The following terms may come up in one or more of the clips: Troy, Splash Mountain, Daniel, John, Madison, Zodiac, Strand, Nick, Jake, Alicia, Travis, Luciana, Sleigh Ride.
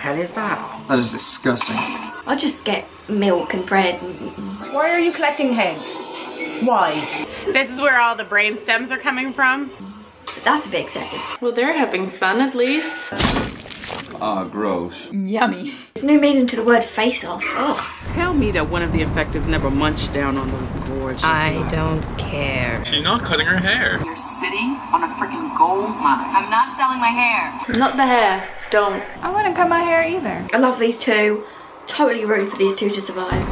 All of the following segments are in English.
hell is that? That is disgusting. I'll just get milk and bread. Why are you collecting heads? Why? This is where all the brain stems are coming from. That's a bit excessive. Well, they're having fun at least. Ah, gross. Yummy. There's no meaning to the word face-off. Oh. Tell me that one of the infectors never munched down on those gorgeous I don't care. She's not cutting her hair. You're sitting on a freaking gold mine. I'm not selling my hair. Not the hair. Don't. I wouldn't cut my hair either. I love these two. Totally rooting for these two to survive.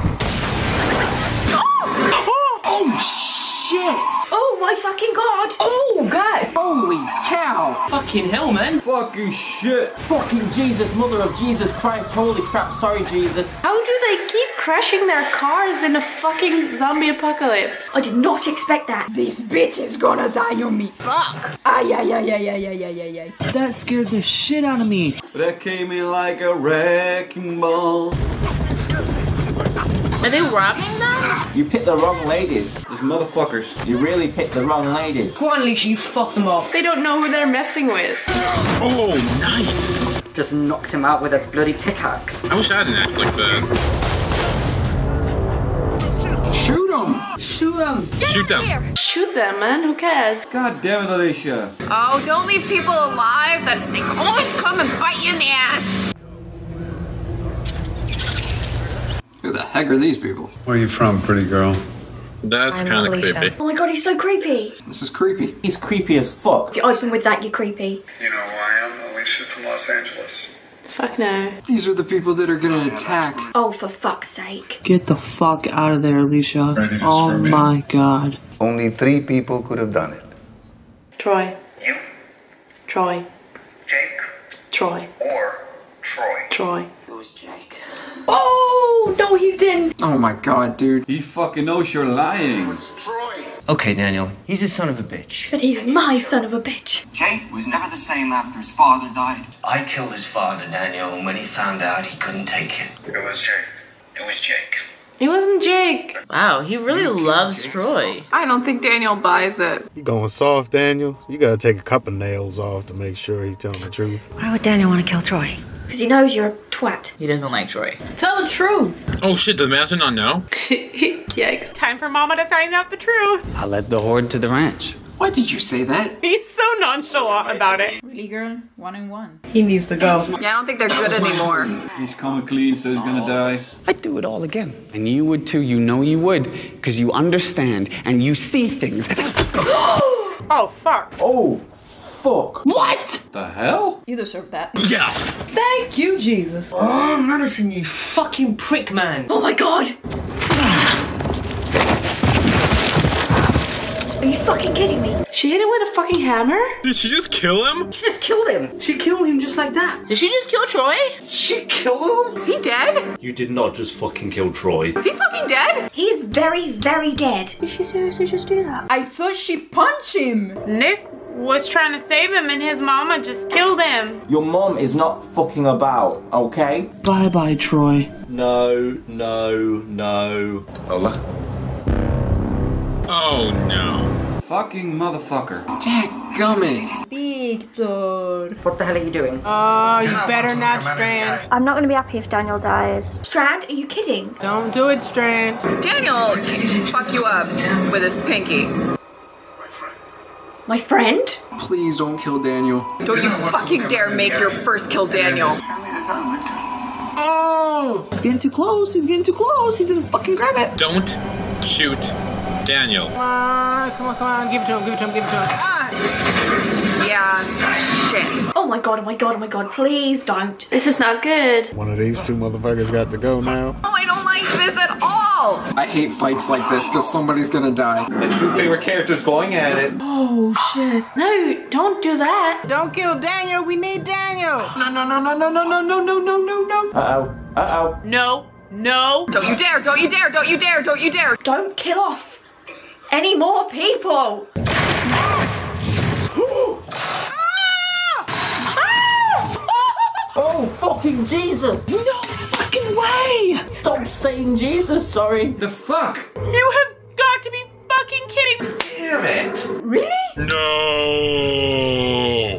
Oh! Oh, shit! Oh my fucking god! Oh god! Holy cow! Fucking hell, man! Fucking shit! Fucking Jesus, mother of Jesus Christ! Holy crap! Sorry, Jesus. How do they keep crashing their cars in a fucking zombie apocalypse? I did not expect that. This bitch is gonna die on me. Fuck! Ay ay ay ay ay ay ay ay. That scared the shit out of me. That came in like a wrecking ball. Are they robbing them? You picked the wrong ladies. These motherfuckers. You really picked the wrong ladies. Go on, Alicia, you fucked them up. They don't know who they're messing with. Oh, nice. Just knocked him out with a bloody pickaxe. I wish I had an axe like that. Shoot them. Shoot them. Shoot them. Shoot them, man. Who cares? God damn it, Alicia. Oh, don't leave people alive. They always come and bite you in the ass. Who the heck are these people? Where are you from, pretty girl? That's kind of creepy. Oh my god, he's so creepy. This is creepy. He's creepy as fuck. If you open with that, you're creepy. You know who I am? Alicia from Los Angeles. Fuck no. These are the people that are gonna attack. Oh, for fuck's sake. Get the fuck out of there, Alicia. Oh my god. Only three people could have done it. Troy. You. Troy. Jake. Troy. Or Troy. Troy. It was Jake. Oh! No, he didn't. Oh my god, dude. He fucking knows you're lying. Okay, Daniel. He's a son of a bitch. But he's my son of a bitch. Jake was never the same after his father died. I killed his father, Daniel, and when he found out, he couldn't take it. It was Jake. It was Jake. It wasn't Jake. Wow, he really loves Troy. I don't think Daniel buys it. You going soft, Daniel? You gotta take a couple nails off to make sure he's telling the truth. Why would Daniel want to kill Troy? Because he knows you're a twat. He doesn't like Troy. Tell the truth! Oh shit, does Madison not know? Yikes. Time for Mama to find out the truth. I led the horde to the ranch. Why did you say that? He's so nonchalant about it. Really, girl? 1 in 1. He needs to go. Yeah, I don't think they're good anymore. He's coming clean, so he's gonna die. I'd do it all again. And you would too, you know you would. Because you understand and you see things. Oh, fuck. Oh. Fuck. What? The hell? You deserve that. Yes! Thank you, Jesus. Oh, Madison, you fucking prick, man. Oh my god! Are you fucking kidding me? She hit him with a fucking hammer? Did she just kill him? She just killed him. She killed him just like that. Did she just kill Troy? She killed him? Is he dead? You did not just fucking kill Troy. Is he fucking dead? He's very, very dead. Did she seriously just do that? I thought she punched him. Nick was trying to save him and his mama just killed him. Your mom is not fucking about, okay? Bye-bye, Troy. No, no, no. Hola. Oh, no. Fucking motherfucker. Dadgummit. Victor. What the hell are you doing? Oh, you better not, Strand. I'm not going to be happy if Daniel dies. Strand, are you kidding? Don't do it, Strand. Daniel, fuck you up with his pinky. My friend? Please don't kill Daniel. Don't you fucking dare make your first kill Daniel. Oh! He's getting too close, he's getting too close, he's gonna fucking grab it. Don't shoot Daniel. Come on, come on, come on, give it to him, give it to him, give it to him. Ah! Yeah, shit. Oh my god, oh my god, oh my god, please don't. This is not good. One of these two motherfuckers got to go now. Oh, I don't like this at all. I hate fights like this because somebody's gonna die. The two favorite characters going at it. Oh shit. No, don't do that. Don't kill Daniel, we need Daniel. No, no, no, no, no, no, no, no, no, no, no, no. Uh-oh, uh-oh. No, no. Don't you dare, don't you dare, don't you dare, don't you dare. Don't kill off any more people. Oh fucking Jesus. No. Way! Stop saying Jesus, sorry. The fuck? You have got to be fucking kidding. Damn it. Really? No.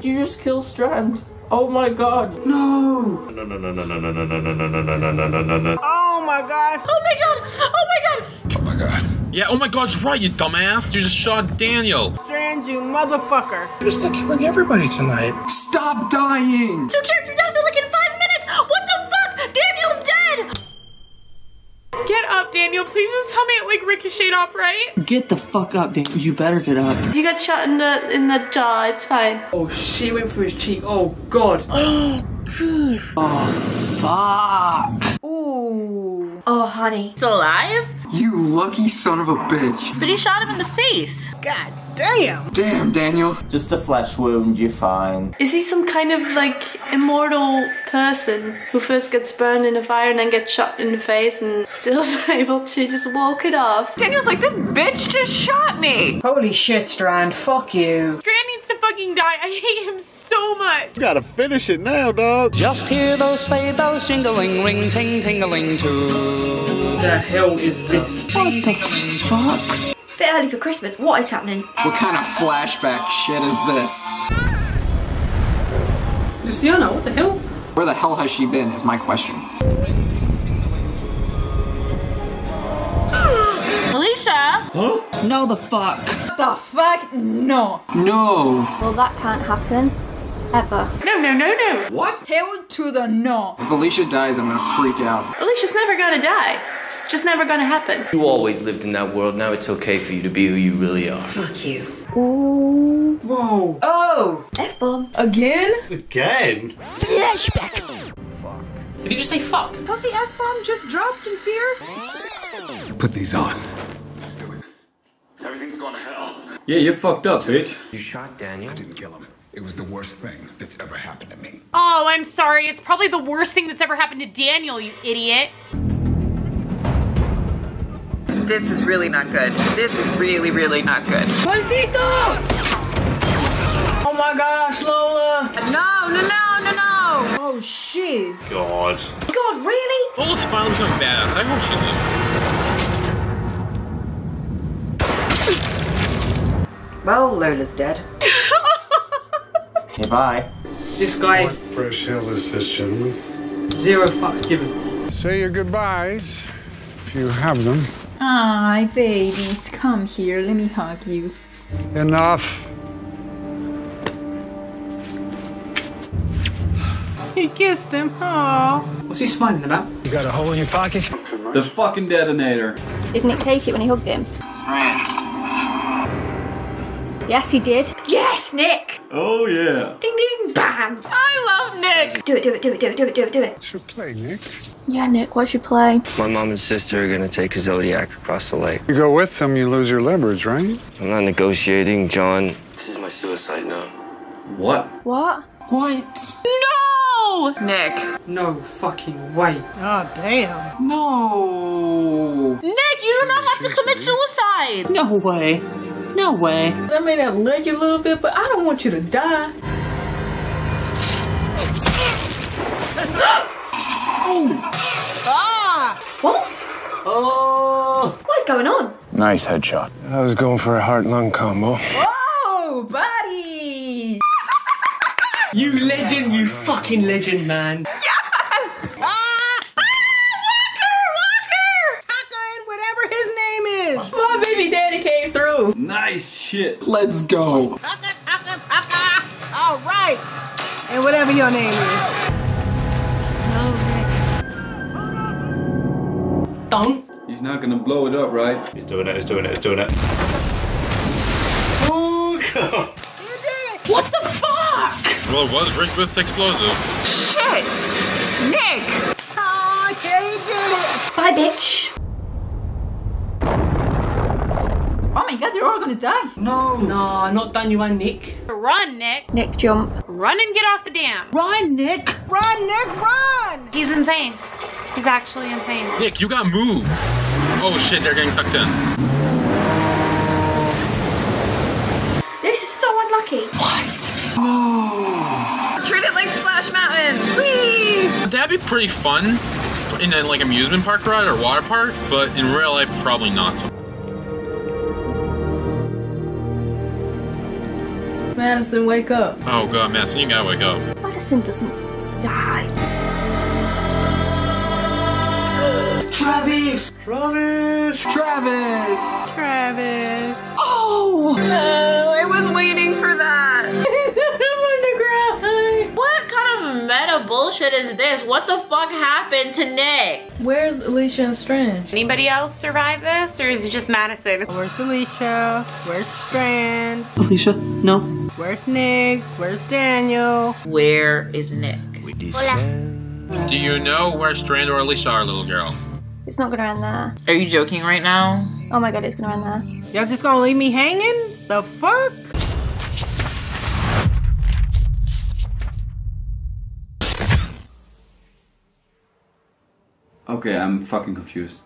You just killed Strand. Oh my god. No. No, no, no, no, no, no, no, no, no, no, no, no, no, no. Oh my gosh. Oh my god. Oh my god. Oh my god. Yeah, oh my gosh, right, you dumbass. You just shot Daniel. Strand, you motherfucker. You're just killing everybody tonight. Stop dying. Two character deaths in like 5 minutes. What the fuck? Daniel's dead. Get up, Daniel. Please just tell me it like ricocheted off, right? Get the fuck up, Daniel. You better get up. He got shot in the jaw. It's fine. Oh, she went for his cheek. Oh god. Oh fuck. Ooh. Oh honey. Still alive? You lucky son of a bitch. But he shot him in the face. God damn. Damn, Daniel. Just a flesh wound, you're fine. Is he some kind of like immortal person who first gets burned in a fire and then gets shot in the face and still is able to just walk it off? Daniel's like, this bitch just shot me. Holy shit, Strand. Fuck you. Strand needs to fucking die. I hate him so much. You gotta finish it now, dog. Just hear those sleigh bells jingling, ring ting tingling too. What the hell is this? What the fuck? Bit early for Christmas, what is happening? What kind of flashback shit is this? Luciana, what the hell? Where the hell has she been is my question. Alicia? Huh? No the fuck. The fuck? No. No. Well that can't happen. Ever. No, no, no, no. What? Hell to the no. If Alicia dies, I'm gonna freak out. Alicia's never gonna die. It's just never gonna happen. You always lived in that world. Now it's okay for you to be who you really are. Fuck you. Ooh. Whoa. Oh. F-bomb. Again? Again? Flashback. Fuck. Did he just say fuck? Was the F-bomb just dropped in fear? Put these on. Just do it. Everything's going to hell. Yeah, you're fucked up, bitch. You shot Daniel. I didn't kill him. It was the worst thing that's ever happened to me. Oh, I'm sorry. It's probably the worst thing that's ever happened to Daniel, you idiot. This is really not good. This is really, really not good. Maldito! Oh my gosh, Lola! No, no, no, no, no! Oh, shit. God. God, really? Lola's finally just badass. I hope she lives. Well, Lola's dead. Okay, bye. This guy. What fresh hell is this, gentleman? Zero fucks given. Say your goodbyes, if you have them. Aw, babies, come here. Let me hug you. Enough. He kissed him. Aww. What's he smiling about? You got a hole in your pocket? The fucking detonator. Didn't it take it when he hugged him? Yes, he did. Yes, Nick. Oh, yeah. Ding, ding, bang. I love Nick. Do it, do it, do it, do it, do it, do it, do it. What's your play, Nick? Yeah, Nick, what's your play? My mom and sister are going to take a Zodiac across the lake. You go with them, you lose your leverage, right? I'm not negotiating, John. This is my suicide now. What? What? What? No! Nick. No fucking way. Oh, damn. No. Nick, you do not have to commit suicide. No way. No way. I may not like you a little bit, but I don't want you to die. Oh! Ah! What? Oh! What is going on? Nice headshot. I was going for a heart-lung combo. Whoa, buddy! You legend, you fucking legend, man. Yes! Ah! Ah! Walker! Taka and whatever his name is! My baby daddy came. Nice shit. Let's go. Taka, taka, taka. All right. And whatever your name is. Don't. He's not gonna blow it up, right? He's doing it. He's doing it. He's doing it. Oh god! You did it. What the fuck? Well, it was rigged with explosives. Shit, Nick. Oh, yeah, you did it. Bye, bitch. Oh my god, they're all gonna die. No. No, not Daniel and Nick. Run, Nick. Nick, jump. Run and get off the dam. Run, Nick. Run, Nick, run. He's insane. He's actually insane. Nick, you gotta move. Oh shit, they're getting sucked in. This is so unlucky. What? Oh. Treat it like Splash Mountain. Whee! Would that be pretty fun in a, like, amusement park ride or water park, but in real life, probably not so. Madison, wake up. Oh god, Madison, you gotta wake up. Madison, Madison doesn't die. Travis! Travis! Travis! Travis! Oh! No, I was waiting for that. I don't want to cry. What kind of meta bullshit is this? What the fuck happened to Nick? Where's Alicia and Strand? Anybody else survive this, or is it just Madison? Where's Alicia? Where's Strand? Alicia? No. Where's Nick? Where's Daniel? Where is Nick? Hola. Do you know where Strand or Alicia are, little girl? It's not gonna end there. Are you joking right now? Oh my god, it's gonna end there. Y'all just gonna leave me hanging? The fuck? Okay, I'm fucking confused.